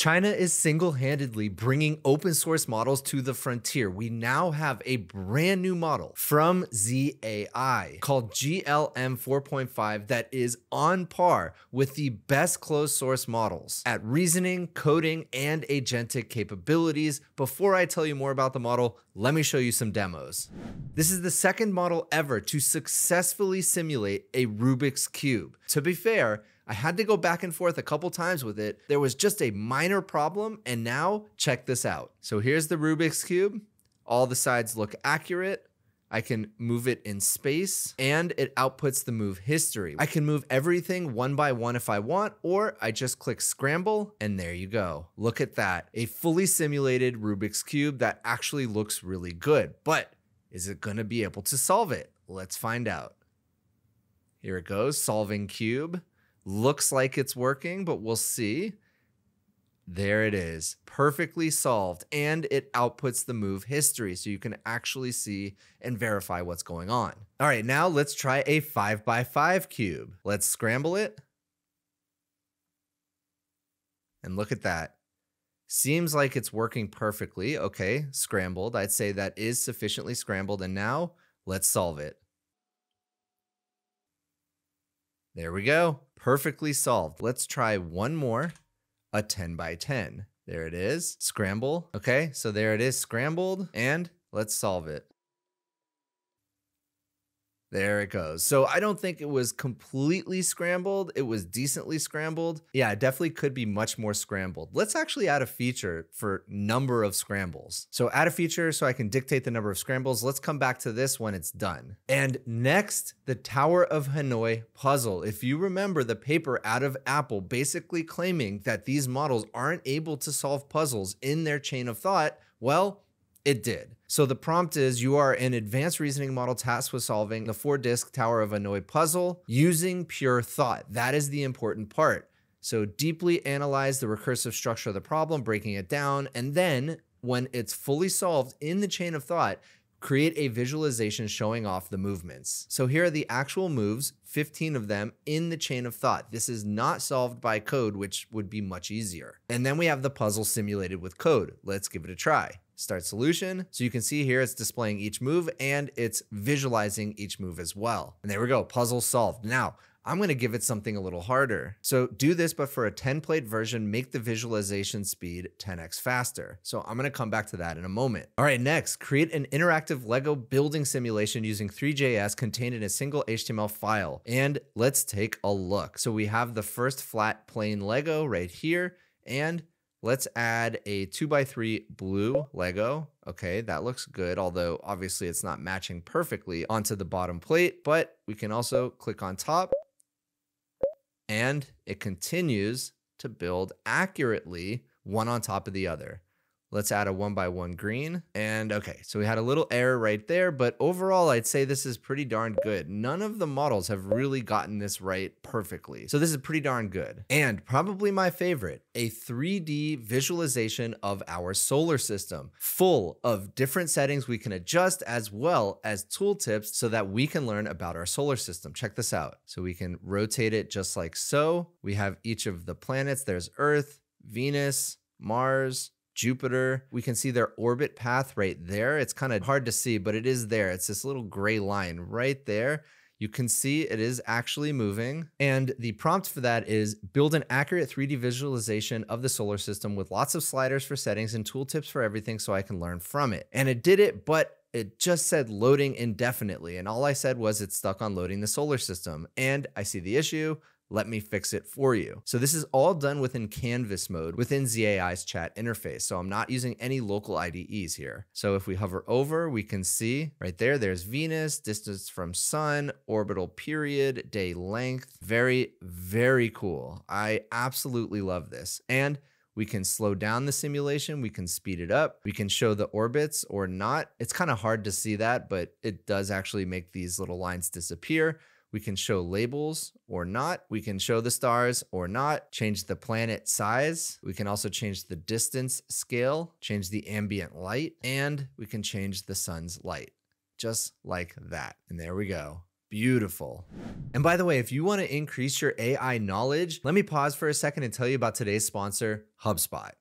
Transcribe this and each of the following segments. China is single-handedly bringing open source models to the frontier. We now have a brand new model from ZAI called GLM 4.5 that is on par with the best closed source models at reasoning, coding, and agentic capabilities. Before I tell you more about the model, let me show you some demos. This is the second model ever to successfully simulate a Rubik's cube. To be fair, I had to go back and forth a couple times with it. There was just a minor problem, and now check this out. So here's the Rubik's cube. All the sides look accurate. I can move it in space, and it outputs the move history. I can move everything one by one if I want, or I just click scramble, and there you go. Look at that. A fully simulated Rubik's cube that actually looks really good, but is it gonna be able to solve it? Let's find out. Here it goes, solving cube. Looks like it's working, but we'll see. There it is, perfectly solved, and it outputs the move history so you can actually see and verify what's going on. All right, now let's try a 5x5 cube. Let's scramble it. And look at that. Seems like it's working perfectly. Okay, scrambled. I'd say that is sufficiently scrambled, and now let's solve it. There we go. Perfectly solved. Let's try one more, a 10x10. There it is. Scramble. Okay, so there it is, scrambled, and let's solve it. There it goes. So I don't think it was completely scrambled. It was decently scrambled. Yeah, it definitely could be much more scrambled. Let's actually add a feature for number of scrambles. So add a feature so I can dictate the number of scrambles. Let's come back to this when it's done. And next, the Tower of Hanoi puzzle. If you remember the paper out of Apple basically claiming that these models aren't able to solve puzzles in their chain of thought, well, it did. So the prompt is, you are an advanced reasoning model tasked with solving the 4-disc Tower of Hanoi puzzle using pure thought. That is the important part. So deeply analyze the recursive structure of the problem, breaking it down, and then when it's fully solved in the chain of thought, create a visualization showing off the movements. So here are the actual moves, 15 of them in the chain of thought. This is not solved by code, which would be much easier. And then we have the puzzle simulated with code. Let's give it a try. Start solution. So you can see here it's displaying each move and it's visualizing each move as well. And there we go, puzzle solved. Now, I'm gonna give it something a little harder. So do this, but for a 10-plate version, make the visualization speed 10x faster. So I'm gonna come back to that in a moment. All right, next, create an interactive Lego building simulation using Three.js contained in a single HTML file. And let's take a look. So we have the first flat plain Lego right here, and let's add a 2x3 blue Lego. Okay, that looks good, although obviously it's not matching perfectly onto the bottom plate, but we can also click on top and it continues to build accurately one on top of the other. Let's add a 1x1 green, and okay, so we had a little error right there, but overall I'd say this is pretty darn good. None of the models have really gotten this right perfectly. So this is pretty darn good. And probably my favorite, a 3D visualization of our solar system, full of different settings we can adjust as well as tooltips so that we can learn about our solar system. Check this out. So we can rotate it just like so. We have each of the planets. There's Earth, Venus, Mars, Jupiter. We can see their orbit path right there. It's kind of hard to see, but it is there. It's this little gray line right there. You can see it is actually moving. And the prompt for that is build an accurate 3D visualization of the solar system with lots of sliders for settings and tooltips for everything so I can learn from it. And it did it, but it just said loading indefinitely. And all I said was it's stuck on loading the solar system. And I see the issue. Let me fix it for you. So this is all done within canvas mode within ZAI's chat interface. So I'm not using any local IDEs here. So if we hover over, we can see right there, there's Venus, distance from sun, orbital period, day length. Very, very cool. I absolutely love this. And we can slow down the simulation. We can speed it up. We can show the orbits or not. It's kind of hard to see that, but it does actually make these little lines disappear. We can show labels or not. We can show the stars or not, change the planet size. We can also change the distance scale, change the ambient light, and we can change the sun's light, just like that. And there we go. Beautiful. And by the way, if you want to increase your AI knowledge, let me pause for a second and tell you about today's sponsor, HubSpot.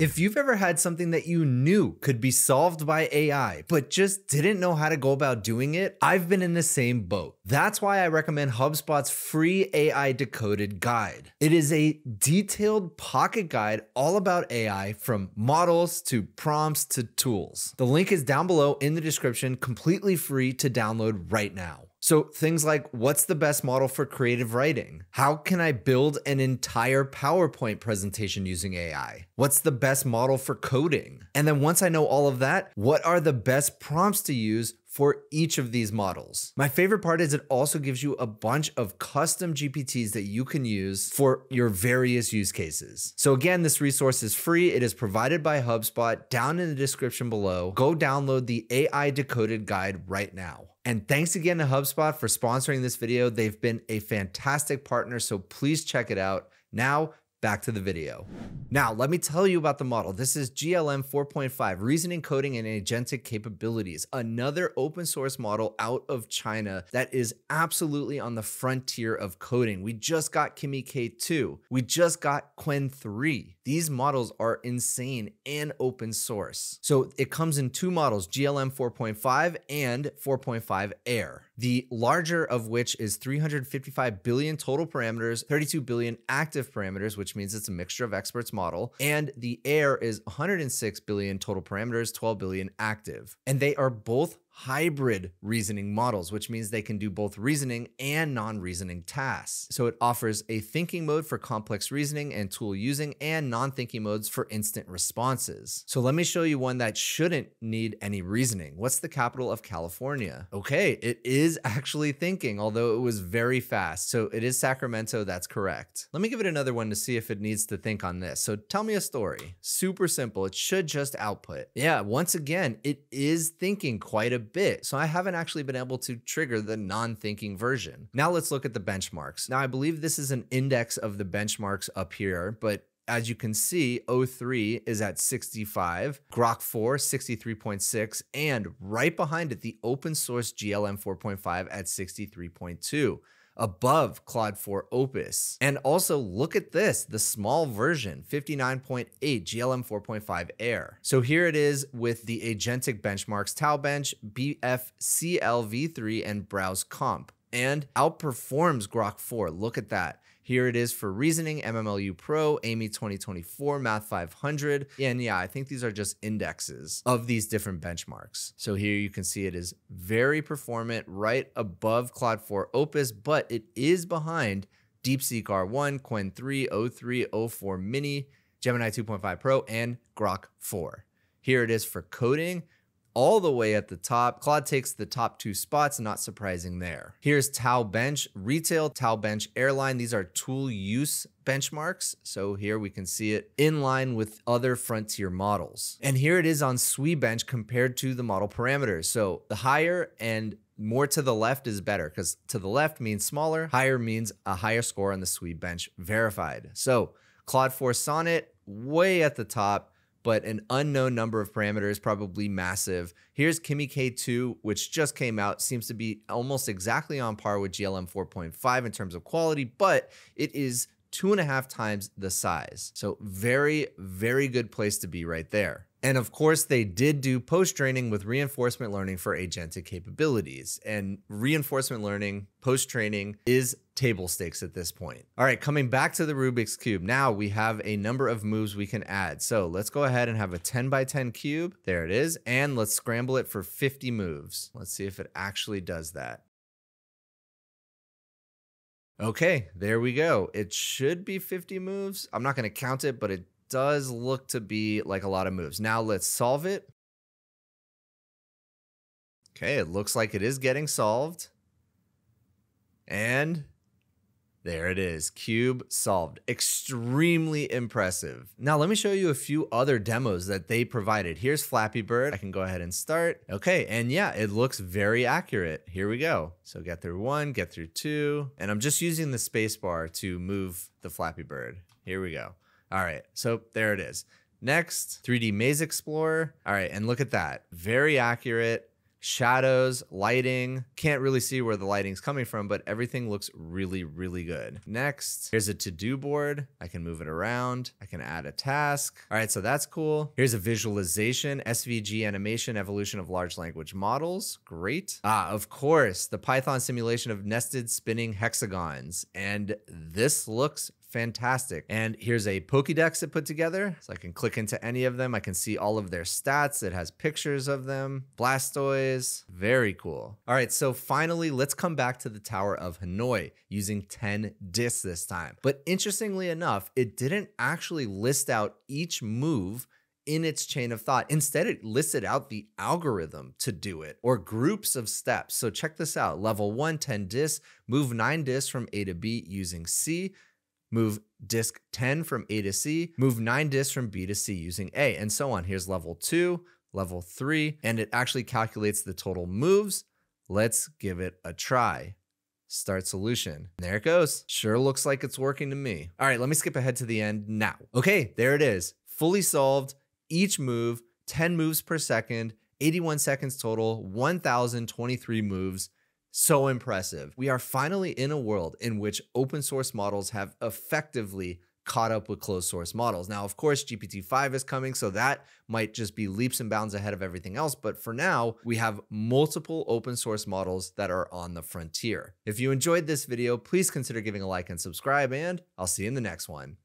If you've ever had something that you knew could be solved by AI, but just didn't know how to go about doing it, I've been in the same boat. That's why I recommend HubSpot's free AI Decoded guide. It is a detailed pocket guide all about AI, from models to prompts to tools. The link is down below in the description, completely free to download right now. So things like, what's the best model for creative writing? How can I build an entire PowerPoint presentation using AI? What's the best model for coding? And then once I know all of that, what are the best prompts to use for each of these models? My favorite part is it also gives you a bunch of custom GPTs that you can use for your various use cases. So again, this resource is free. It is provided by HubSpot down in the description below. Go download the AI Decoded guide right now. And thanks again to HubSpot for sponsoring this video. They've been a fantastic partner, so please check it out. Now, back to the video. Now, let me tell you about the model. This is GLM 4.5, Reasoning, Coding, and Agentic Capabilities, another open source model out of China that is absolutely on the frontier of coding. We just got Kimi K2. We just got Qwen3. These models are insane and open source. So it comes in two models, GLM 4.5 and 4.5 Air. The larger of which is 355 billion total parameters, 32 billion active parameters, which means it's a mixture of experts model. And the Air is 106 billion total parameters, 12 billion active. And they are both hybrid reasoning models, which means they can do both reasoning and non-reasoning tasks. So it offers a thinking mode for complex reasoning and tool using, and non-thinking modes for instant responses. So let me show you one that shouldn't need any reasoning. What's the capital of California? Okay, it is actually thinking, although it was very fast. So it is Sacramento, that's correct. Let me give it another one to see if it needs to think on this. So tell me a story. Super simple, it should just output. Yeah, once again, it is thinking quite a bit. So I haven't actually been able to trigger the non-thinking version. Now let's look at the benchmarks. Now I believe this is an index of the benchmarks up here, but as you can see, O3 is at 65, Grok 4, 63.6, and right behind it, the open source GLM 4.5 at 63.2. above Claude 4 Opus. And also look at this, the small version, 59.8 GLM 4.5 Air. So here it is with the agentic benchmarks, Tau Bench, BFCLV3, and Browse Comp, and outperforms Grok 4, look at that. Here it is for reasoning, MMLU Pro, Amy 2024, MATH 500. And yeah, I think these are just indexes of these different benchmarks. So here you can see it is very performant, right above Claude 4 Opus, but it is behind DeepSeek R1, Qwen3, O3, O4 Mini, Gemini 2.5 Pro, and Grok 4. Here it is for coding, all the way at the top. Claude takes the top two spots, not surprising there. Here's Tau Bench Retail, Tau Bench Airline. These are tool use benchmarks. So here we can see it in line with other frontier models. And here it is on SWE Bench compared to the model parameters. So the higher and more to the left is better, because to the left means smaller, higher means a higher score on the SWE Bench verified. So Claude 4 Sonnet, way at the top, but an unknown number of parameters, probably massive. Here's Kimi K2, which just came out, seems to be almost exactly on par with GLM 4.5 in terms of quality, but it is 2.5 times the size. So very, very good place to be right there. And of course, they did do post-training with reinforcement learning for agentic capabilities. And reinforcement learning, post-training is table stakes at this point. All right, coming back to the Rubik's cube. Now we have a number of moves we can add. So let's go ahead and have a 10x10 cube. There it is. And let's scramble it for 50 moves. Let's see if it actually does that. Okay, there we go. It should be 50 moves. I'm not going to count it, but it does look to be like a lot of moves. Now let's solve it. Okay, it looks like it is getting solved. And there it is, cube solved. Extremely impressive. Now let me show you a few other demos that they provided. Here's Flappy Bird. I can go ahead and start. Okay, and yeah, it looks very accurate. Here we go. So get through one, get through two, and I'm just using the space bar to move the Flappy Bird. Here we go. All right, so there it is. Next, 3D Maze Explorer. All right, and look at that. Very accurate, shadows, lighting. Can't really see where the lighting's coming from, but everything looks really, really good. Next, here's a to-do board. I can move it around. I can add a task. All right, so that's cool. Here's a visualization, SVG animation, evolution of large language models. Great. Ah, of course, the Python simulation of nested spinning hexagons. And this looks fantastic. And here's a Pokédex it put together. So I can click into any of them. I can see all of their stats. It has pictures of them. Blastoise. Very cool. All right, so finally, let's come back to the Tower of Hanoi using 10 disks this time. But interestingly enough, it didn't actually list out each move in its chain of thought. Instead, it listed out the algorithm to do it or groups of steps. So check this out. Level 1, 10 disks. Move 9 disks from A to B using C. Move disk 10 from A to C, move 9 disks from B to C using A, and so on. Here's level 2, level 3, and it actually calculates the total moves. Let's give it a try. Start solution. There it goes. Sure looks like it's working to me. All right, let me skip ahead to the end now. Okay, there it is. Fully solved, each move, 10 moves per second, 81 seconds total, 1,023 moves. So impressive. We are finally in a world in which open source models have effectively caught up with closed source models. Now, of course, GPT-5 is coming, so that might just be leaps and bounds ahead of everything else. But for now, we have multiple open source models that are on the frontier. If you enjoyed this video, please consider giving a like and subscribe, and I'll see you in the next one.